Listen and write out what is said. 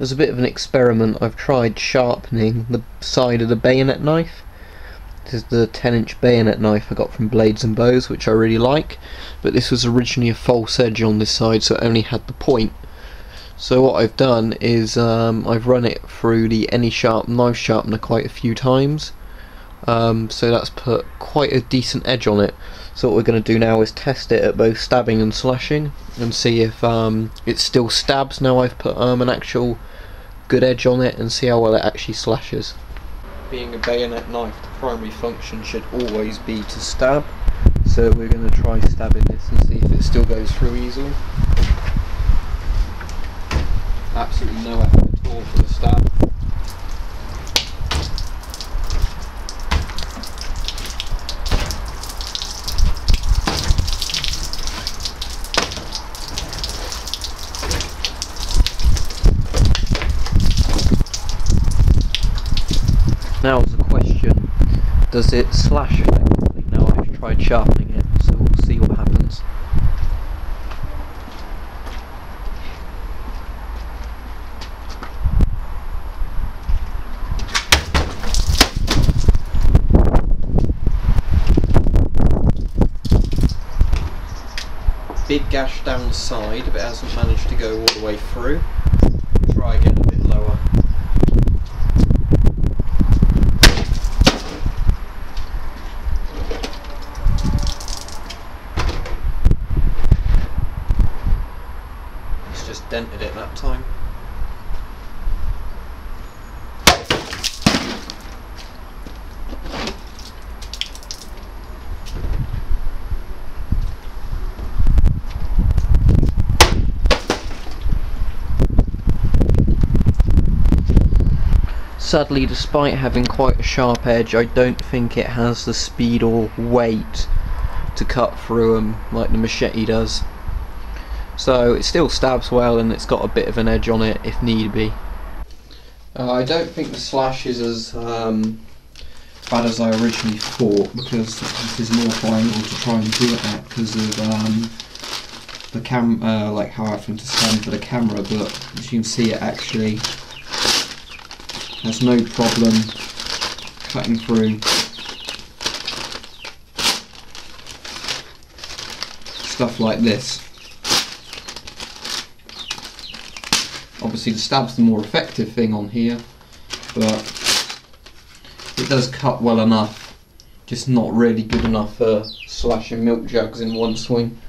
As a bit of an experiment, I've tried sharpening the side of the bayonet knife. This is the 10-inch bayonet knife I got from Blades and Bows, which I really like, but this was originally a false edge on this side, so it only had the point. So what I've done is I've run it through the AnySharp knife sharpener quite a few times, so that's put quite a decent edge on it. So what we're going to do now is test it at both stabbing and slashing and see if it still stabs now I've put an actual good edge on it, and see how well it actually slashes. Being a bayonet knife, the primary function should always be to stab, so we're going to try stabbing this and see if it still goes through easily. Absolutely no effort at all for the stab. Now is the question, does it slash effectively? Now I've tried sharpening it, so we'll see what happens. Big gash down the side, but it hasn't managed to go all the way through. Try again a bit lower. It's just dented it that time. Sadly, despite having quite a sharp edge, I don't think it has the speed or weight to cut through them like the machete does. So it still stabs well, and it's got a bit of an edge on it if need be. I don't think the slash is as bad as I originally thought, because this is an awful angle to try and do it at because of the camera, like how I think to stand for the camera. But as you can see, it actually. There's no problem cutting through stuff like this. Obviously the stab's the more effective thing on here, but it does cut well enough, just not really good enough for slashing milk jugs in one swing.